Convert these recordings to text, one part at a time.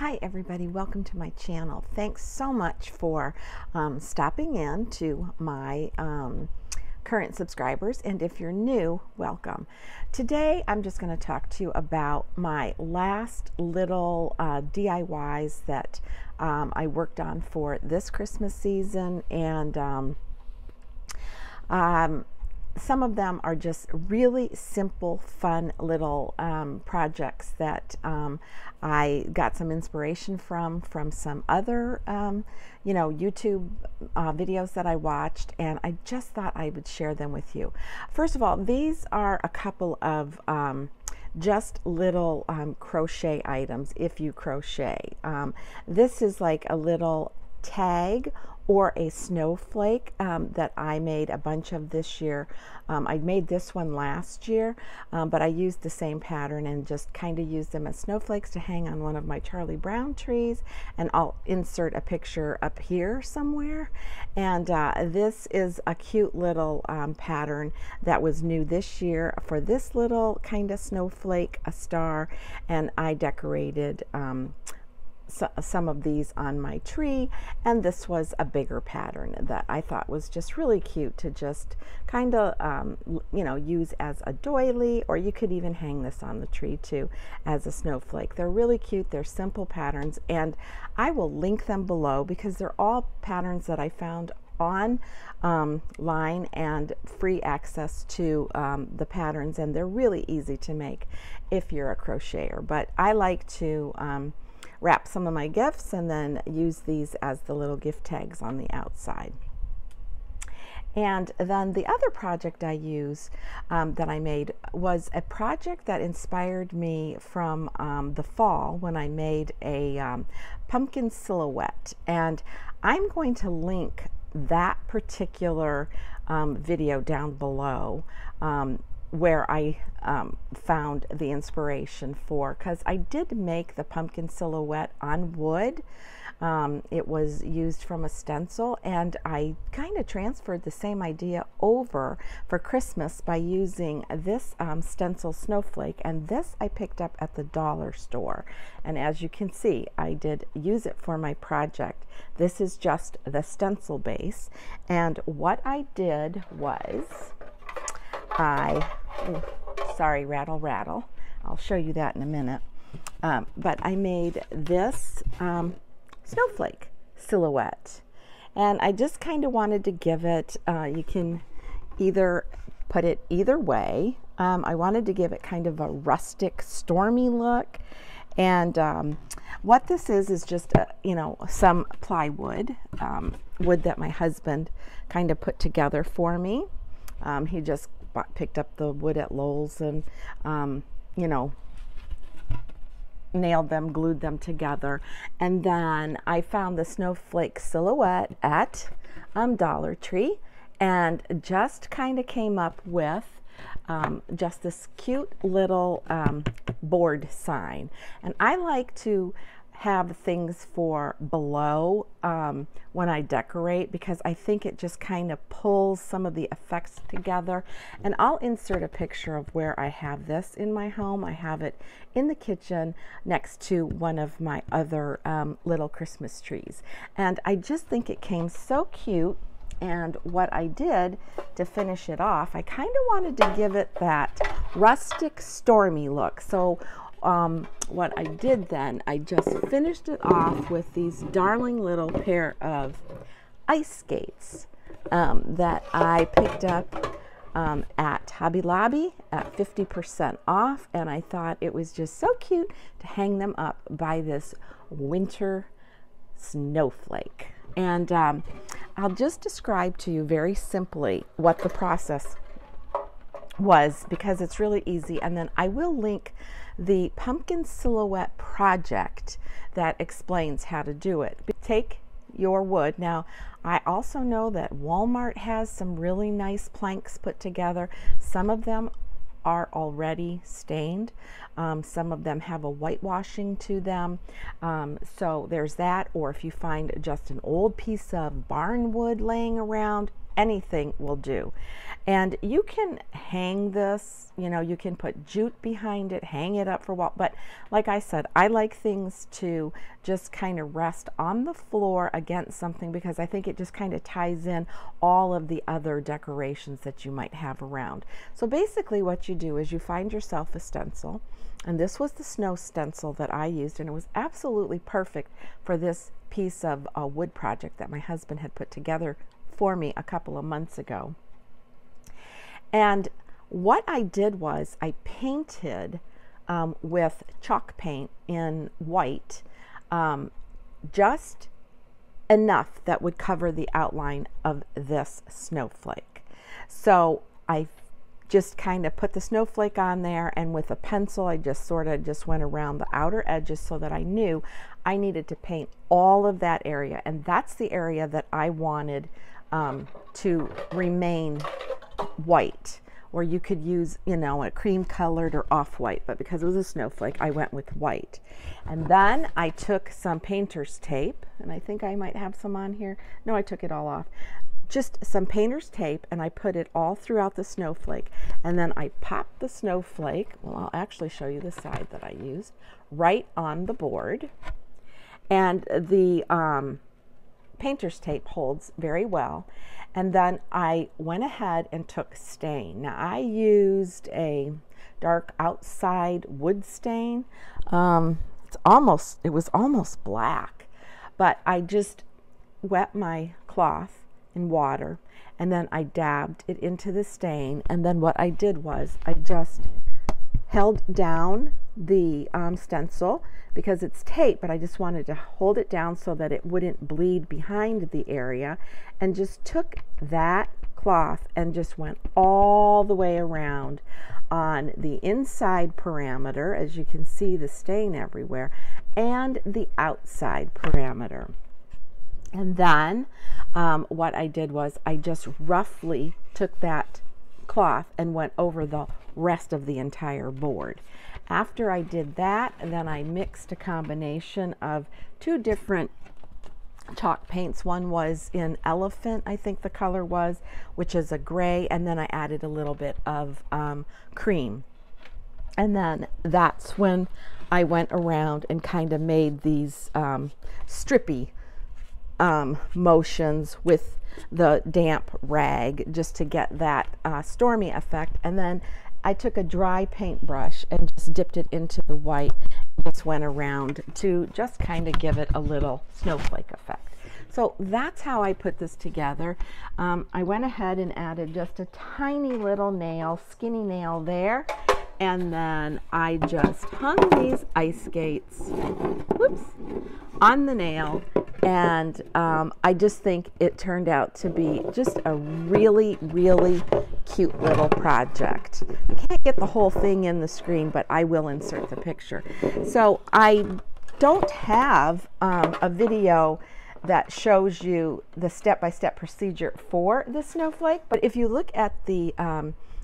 Hi everybody, welcome to my channel. Thanks so much for stopping in to my current subscribers, and if you're new, welcome. Today I'm just going to talk to you about my last little DIYs that I worked on for this Christmas season, and some of them are just really simple, fun little projects that I got some inspiration from some other, you know, YouTube videos that I watched, and I just thought I would share them with you. First of all, these are a couple of just little crochet items, if you crochet. This is like a little tag or a snowflake that I made a bunch of this year. I made this one last year, but I used the same pattern and just kind of used them as snowflakes to hang on one of my Charlie Brown trees, and I'll insert a picture up here somewhere. And this is a cute little pattern that was new this year for this little kind of snowflake, a star, and I decorated so some of these on my tree, and this was a bigger pattern that I thought was just really cute to just kind of you know, use as a doily, or you could even hang this on the tree too as a snowflake. They're really cute, they're simple patterns, and I will link them below because they're all patterns that I found online and free access to the patterns, and they're really easy to make if you're a crocheter. But I like to wrap some of my gifts and then use these as the little gift tags on the outside. And then the other project I used that I made was a project that inspired me from the fall when I made a pumpkin silhouette, and I'm going to link that particular video down below where I found the inspiration for, because I did make the pumpkin silhouette on wood. It was used from a stencil, and I kind of transferred the same idea over for Christmas by using this stencil snowflake, and this I picked up at the dollar store. And as you can see, I did use it for my project. This is just the stencil base, and what I did was sorry, rattle, rattle. I'll show you that in a minute. But I made this snowflake silhouette, and I just kind of wanted to give it, you can either put it either way. I wanted to give it kind of a rustic, stormy look. And what this is just, you know, some plywood, wood that my husband kind of put together for me. He just picked up the wood at Lowell's and you know, nailed them, glued them together, and then I found the snowflake silhouette at Dollar Tree, and just kind of came up with just this cute little board sign. And I like to have things for below when I decorate, because I think it just kind of pulls some of the effects together. And I'll insert a picture of where I have this in my home. I have it in the kitchen next to one of my other little Christmas trees, and I just think it came so cute. And what I did to finish it off, I kind of wanted to give it that rustic, stormy look. So what I did then, I just finished it off with these darling little pair of ice skates that I picked up at Hobby Lobby at 50% off, and I thought it was just so cute to hang them up by this winter snowflake. And I'll just describe to you very simply what the process was, because it's really easy, and then I will link the pumpkin silhouette project that explains how to do it. Take your wood. Now, I also know that Walmart has some really nice planks put together. Some of them are already stained. Some of them have a whitewashing to them. So there's that, or if you find just an old piece of barn wood laying around, anything will do. And you can hang this, you know, you can put jute behind it, hang it up for a while. But like I said, I like things to just kind of rest on the floor against something, because I think it just kind of ties in all of the other decorations that you might have around. So basically what you do is you find yourself a stencil. And this was the snow stencil that I used, and it was absolutely perfect for this piece of a wood project that my husband had put together for me a couple of months ago. And what I did was I painted with chalk paint in white, just enough that would cover the outline of this snowflake. So I just kind of put the snowflake on there, and with a pencil I just sort of just went around the outer edges so that I knew I needed to paint all of that area, and that's the area that I wanted to remain white. Or you could use, you know, a cream colored or off-white, but because it was a snowflake I went with white. And then I took some painter's tape, and I think I might have some on here. No, I took it all off. Just some painter's tape, and I put it all throughout the snowflake, and then I popped the snowflake, well, I'll actually show you the side that I used, right on the board. And the painter's tape holds very well. And then I went ahead and took stain. Now I used a dark outside wood stain. It was almost black, but I just wet my cloth in water, and then I dabbed it into the stain. And then what I did was I just held down the stencil, because it's tape, but I just wanted to hold it down so that it wouldn't bleed behind the area, and just took that cloth and just went all the way around on the inside parameter, as you can see the stain everywhere, and the outside parameter. And then what I did was I just roughly took that cloth and went over the rest of the entire board. After I did that, then I mixed a combination of two different chalk paints. One was in elephant, I think the color was, which is a gray, and then I added a little bit of cream. And then that's when I went around and kind of made these strippy motions with the damp rag, just to get that stormy effect. And then I took a dry paintbrush and just dipped it into the white, and just went around to just kind of give it a little snowflake effect. So that's how I put this together. I went ahead and added just a tiny little nail, skinny nail there, and then I just hung these ice skates, whoops, on the nail. And I just think it turned out to be just a really, really cute little project. I can't get the whole thing in the screen, but I will insert the picture. So I don't have a video that shows you the step-by-step procedure for the snowflake, but if you look at the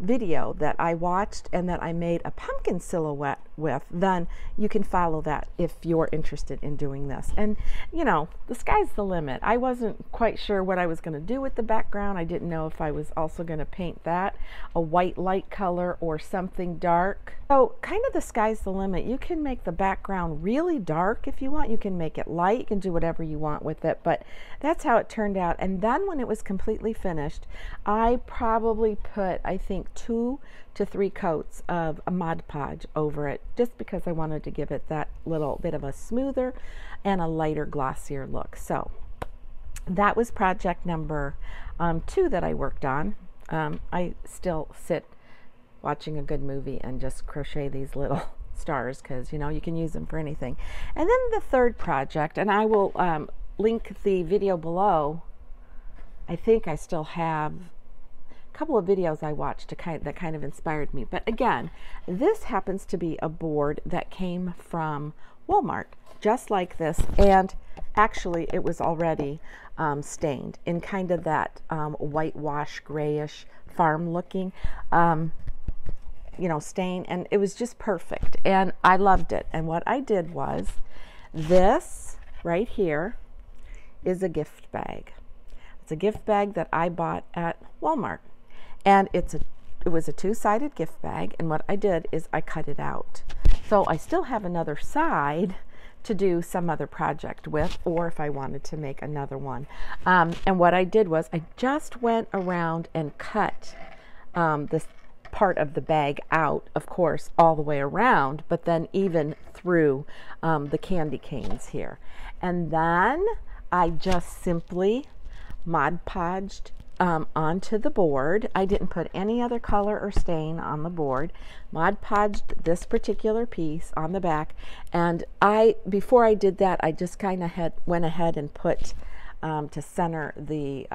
video that I watched and that I made a pumpkin silhouette with, then you can follow that if you're interested in doing this. And you know, the sky's the limit. I wasn't quite sure what I was going to do with the background. I didn't know if I was also going to paint that a white light color or something dark. So kind of the sky's the limit. You can make the background really dark if you want. You can make it light. You can do whatever you want with it, but that's how it turned out. And then when it was completely finished, I probably put, I think, 2 to 3 coats of a Mod Podge over it, just because I wanted to give it that little bit of a smoother and a lighter, glossier look. So that was project number 2 that I worked on. I still sit watching a good movie and just crochet these little stars, because you know, you can use them for anything. And then the third project, and I will link the video below. I think I still have couple of videos I watched that kind of inspired me. But again, this happens to be a board that came from Walmart, just like this, and actually it was already stained in kind of that whitewash, grayish, farm looking you know, stain, and it was just perfect, and I loved it. And what I did was, this right here is a gift bag. It's a gift bag that I bought at Walmart, and it was a two-sided gift bag, and what I did is I cut it out. So I still have another side to do some other project with, or if I wanted to make another one. And what I did was I just went around and cut this part of the bag out, of course, all the way around, but then even through the candy canes here. And then I just simply Mod Podged onto the board. I didn't put any other color or stain on the board. Mod Podged this particular piece on the back, and before I did that, I just kind of went ahead and put to center the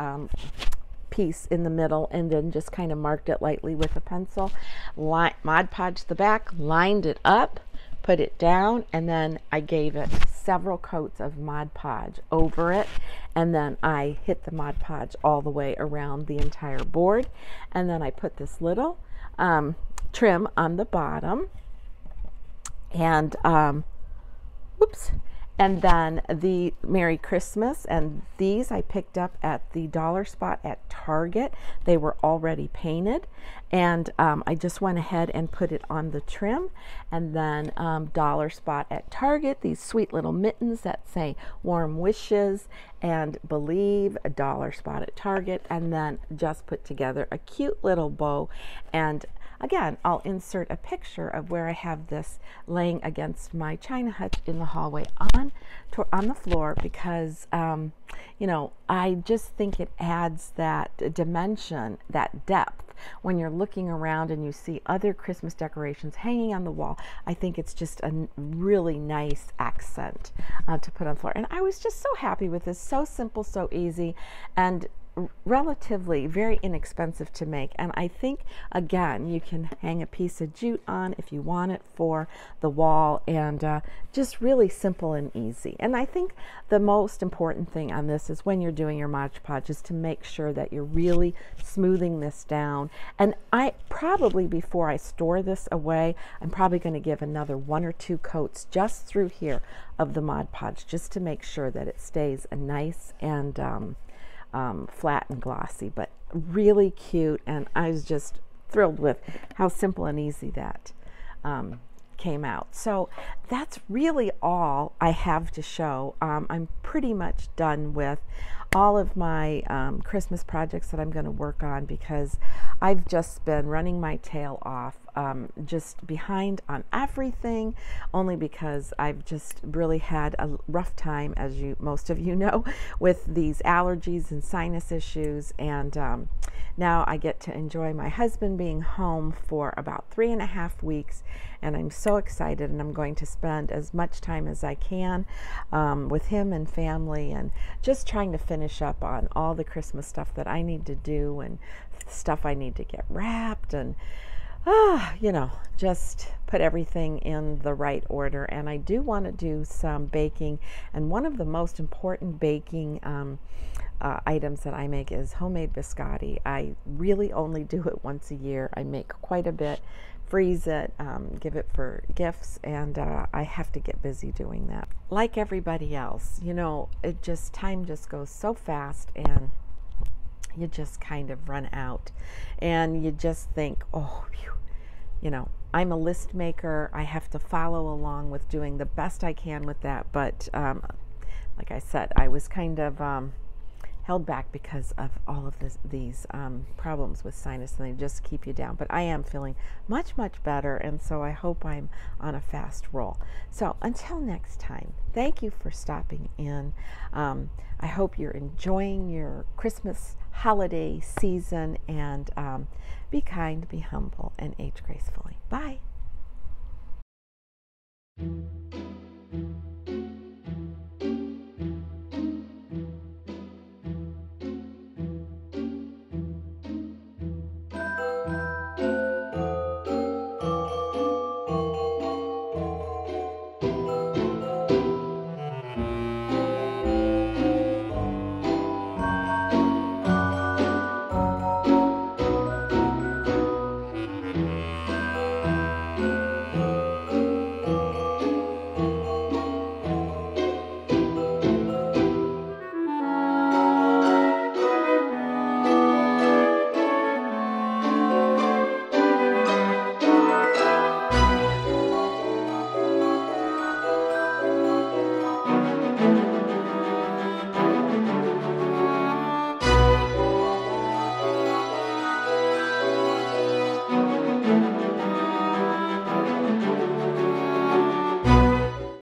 piece in the middle, and then just kind of marked it lightly with a pencil. Mod Podged the back, lined it up, put it down, and then I gave it several coats of Mod Podge over it, and then I hit the Mod Podge all the way around the entire board, and then I put this little trim on the bottom, and whoops, and then the Merry Christmas, and these I picked up at the dollar spot at Target. They were already painted, and I just went ahead and put it on the trim. And then dollar spot at Target, these sweet little mittens that say warm wishes and believe, a dollar spot at Target, and then just put together a cute little bow. And again, I'll insert a picture of where I have this laying against my china hutch in the hallway on the floor, because you know, I just think it adds that dimension, that depth, when you're looking around and you see other Christmas decorations hanging on the wall. I think it's just a really nice accent to put on the floor. And I was just so happy with this. So simple, so easy, and relatively very inexpensive to make. And I think, again, you can hang a piece of jute on if you want it for the wall, and just really simple and easy. And I think the most important thing on this is, when you're doing your Mod Podge, is to make sure that you're really smoothing this down. And I probably, before I store this away, I'm probably going to give another one or two coats just through here of the Mod Podge, just to make sure that it stays a nice and flat and glossy, but really cute. And I was just thrilled with how simple and easy that came out. So that's really all I have to show. I'm pretty much done with all of my Christmas projects that I'm going to work on, because I've just been running my tail off, just behind on everything, only because I've just really had a rough time, as most of you know, with these allergies and sinus issues. And now I get to enjoy my husband being home for about 3.5 weeks, and I'm so excited, and I'm going to spend as much time as I can with him and family, and just trying to finish up on all the Christmas stuff that I need to do, and stuff I need to get wrapped, and you know, just put everything in the right order. And I do want to do some baking, and one of the most important baking items that I make is homemade biscotti. I really only do it once a year. I make quite a bit, freeze it, give it for gifts, and I have to get busy doing that. Like everybody else, you know, time just goes so fast, and you just kind of run out, and you just think, oh, you know, I'm a list maker. I have to follow along with doing the best I can with that. But like I said, I was kind of held back because of all of these problems with sinus, and they just keep you down. But I am feeling much, much better, and so I hope I'm on a fast roll. So until next time, thank you for stopping in. I hope you're enjoying your Christmas holiday season, and be kind, be humble, and age gracefully. Bye.